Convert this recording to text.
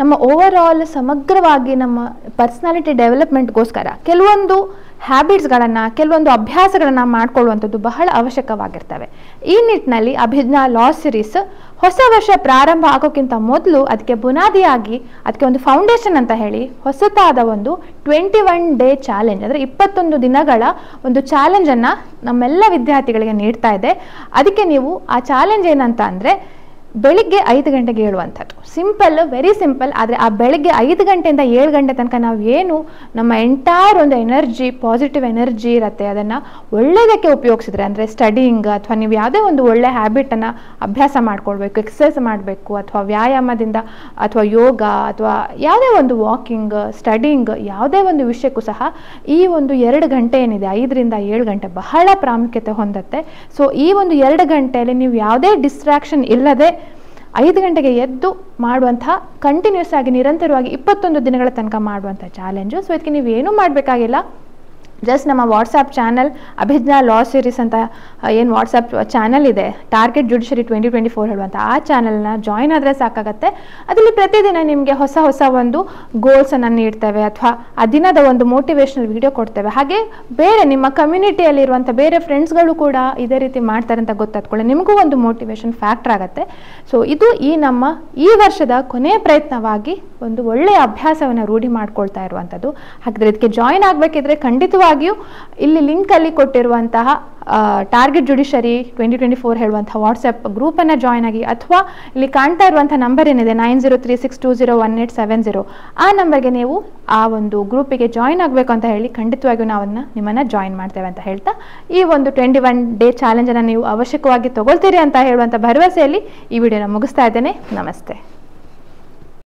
ನಮ್ಮ ಓವರ್ಆಲ್ ಸಮಗ್ರವಾಗಿ ನಮ್ಮ ಪರ್ಸನಾಲಿಟಿ ಡೆವಲಪ್ಮೆಂಟ್ ಗೋಸ್ಕರ ಕೆಲವೊಂದು ಹ್ಯಾಬಿಟ್ಸ್ ಗಳನ್ನು ಕೆಲವೊಂದು ಅಭ್ಯಾಸಗಳನ್ನು ಮಾಡಿಕೊಳ್ಳುವಂತದ್ದು ಬಹಳ ಅವಶ್ಯಕವಾಗಿರ್ತವೆ. ಈ ನಿಟ್ಟಿನಲ್ಲಿ ಅಭಿಜ್ಞಾ ಲಾ ಸೀರೀಸ್ ಹೊಸ ವರ್ಷ ಪ್ರಾರಂಭ ಆಗೋಕ್ಕಿಂತ ಮೊದಲು ಅದಕ್ಕೆ ಬುನಾದಿಯಾಗಿ ಅದಕ್ಕೆ ಒಂದು ಫೌಂಡೇಶನ್ ಅಂತ ಹೇಳಿ ಹೊಸತಾದ ಒಂದು 21 ಡೇ ಚಾಲೆಂಜ್ ಅಂದರೆ 21 ದಿನಗಳ ಒಂದು ಚಾಲೆಂಜ್ ಅನ್ನು ನಮ್ಮೆಲ್ಲ ವಿದ್ಯಾರ್ಥಿಗಳಿಗೆ ನೀಡ್ತಾ ಇದೆ. ಅದಕ್ಕೆ ನೀವು ಆ ಚಾಲೆಂಜ್ ಏನಂತ ಅಂದರೆ ಬೆಳಿಗ್ಗೆ 5 ಗಂಟೆಗೆ ಹೇಳುವಂಥದ್ದು. Simple, very simple. ಆದರೆ ಆ ಬೆಳಿಗ್ಗೆ 5 ಗಂಟೆಯಿಂದ 7 ಗಂಟೆ ತನಕ ನಾವು ಏನು ನಮ್ಮ ಎಂಟೈರ್ ಒಂದು ಎನರ್ಜಿ, ಪಾಸಿಟಿವ್ ಎನರ್ಜಿ ಇರುತ್ತೆ, ಅದನ್ನು ಒಳ್ಳೆಯದಕ್ಕೆ ಉಪಯೋಗಿಸಿದ್ರೆ, ಅಂದರೆ ಸ್ಟಡಿಯಿಂಗ್ ಅಥವಾ ನೀವು ಯಾವುದೇ ಒಂದು ಒಳ್ಳೆಯ ಹ್ಯಾಬಿಟನ್ನು ಅಭ್ಯಾಸ ಮಾಡ್ಕೊಳ್ಬೇಕು, ಎಕ್ಸಸೈಸ್ ಮಾಡಬೇಕು, ಅಥವಾ ವ್ಯಾಯಾಮದಿಂದ ಅಥವಾ ಯೋಗ ಅಥವಾ ಯಾವುದೇ ಒಂದು ವಾಕಿಂಗ್, ಸ್ಟಡಿಯಿಂಗ್, ಯಾವುದೇ ಒಂದು ವಿಷಯಕ್ಕೂ ಸಹ ಈ ಒಂದು 2 ಗಂಟೆ ಏನಿದೆ 5 ರಿಂದ 7 ಗಂಟೆ ಬಹಳ ಪ್ರಾಮುಖ್ಯತೆ ಹೊಂದುತ್ತೆ. ಸೊ ಈ ಒಂದು 2 ಗಂಟೆಯಲ್ಲಿ ನೀವು ಯಾವುದೇ ಡಿಸ್ಟ್ರಾಕ್ಷನ್ ಇಲ್ಲದೆ 5 ಗಂಟೆಗೆ ಎದ್ದು ಮಾಡುವಂತಹ ಕಂಟಿನ್ಯೂಸ್ ಆಗಿ ನಿರಂತರವಾಗಿ 21 ದಿನಗಳ ತನಕ ಮಾಡುವಂಥ ಚಾಲೆಂಜು. ಸೊ ಇದಕ್ಕೆ ನೀವೇನೂ ಮಾಡಬೇಕಾಗಿಲ್ಲ. ಜಸ್ಟ್ ನಮ್ಮ WhatsApp channel Abhijna law series ಅಂತ ಏನು ವಾಟ್ಸಪ್ ಚಾನಲ್ ಇದೆ, ಟಾರ್ಗೆಟ್ ಜುಡಿಷರಿ 2024 ಹೇಳುವಂಥ ಆ ಚಾನಲ್ನ ಜಾಯಿನ್ ಆದರೆ ಸಾಕಾಗತ್ತೆ. ಅದರಲ್ಲಿ ಪ್ರತಿದಿನ ನಿಮಗೆ ಹೊಸ ಹೊಸ ಒಂದು ಗೋಲ್ಸನ್ನು ನೀಡ್ತೇವೆ, ಅಥವಾ ಆ ದಿನದ ಒಂದು ಮೋಟಿವೇಶ್ನಲ್ ವಿಡಿಯೋ ಕೊಡ್ತೇವೆ. ಹಾಗೆ ಬೇರೆ ನಿಮ್ಮ ಕಮ್ಯುನಿಟಿಯಲ್ಲಿರುವಂಥ ಬೇರೆ ಫ್ರೆಂಡ್ಸ್ಗಳು ಕೂಡ ಇದೇ ರೀತಿ ಮಾಡ್ತಾರೆ ಅಂತ ಗೊತ್ತಾದ್ಕೊಳ್ಳಿ, ನಿಮಗೂ ಒಂದು ಮೋಟಿವೇಶನ್ ಫ್ಯಾಕ್ಟರ್ ಆಗುತ್ತೆ. ಸೊ ಇದು ಈ ನಮ್ಮ ಈ ವರ್ಷದ ಕೊನೆಯ ಪ್ರಯತ್ನವಾಗಿ ಒಂದು ಒಳ್ಳೆಯ ಅಭ್ಯಾಸವನ್ನು ರೂಢಿ ಮಾಡ್ಕೊಳ್ತಾ ಇರುವಂಥದ್ದು. ಹಾಗಾದರೆ ಇದಕ್ಕೆ ಜಾಯಿನ್ ಆಗಬೇಕಿದ್ರೆ ಖಂಡಿತವಾಗಿ ಇಲ್ಲಿ ಲಿಂಕಲ್ಲಿ ಕೊಟ್ಟಿರುವಂತಹ ಟಾರ್ಗೆಟ್ ಜುಡಿಷರಿ 2024 ಹೇಳುವಂತಹ ವಾಟ್ಸಪ್ ಗ್ರೂಪನ್ನು ಜಾಯ್ನ್ ಆಗಿ, ಅಥವಾ ಇಲ್ಲಿ ಕಾಣ್ತಾ ಇರುವಂಥ ನಂಬರ್ ಏನಿದೆ 9036201870 ಆ ನಂಬರ್ಗೆ ನೀವು ಆ ಒಂದು ಗ್ರೂಪಿಗೆ ಜಾಯ್ನ್ ಆಗಬೇಕು ಅಂತ ಹೇಳಿ ಖಂಡಿತವಾಗಿಯೂ ನಾವನ್ನ ನಿಮ್ಮನ್ನು ಜಾಯ್ನ್ ಮಾಡ್ತೇವೆ ಅಂತ ಹೇಳ್ತಾ, ಈ ಒಂದು 21 ಡೇ ಚಾಲೆಂಜನ್ನು ನೀವು ಅವಶ್ಯಕವಾಗಿ ತಗೊಳ್ತೀರಿ ಅಂತ ಹೇಳುವಂಥ ಭರವಸೆಯಲ್ಲಿ ಈ ವಿಡಿಯೋನ ಮುಗಿಸ್ತಾ ಇದ್ದೇನೆ. ನಮಸ್ತೆ.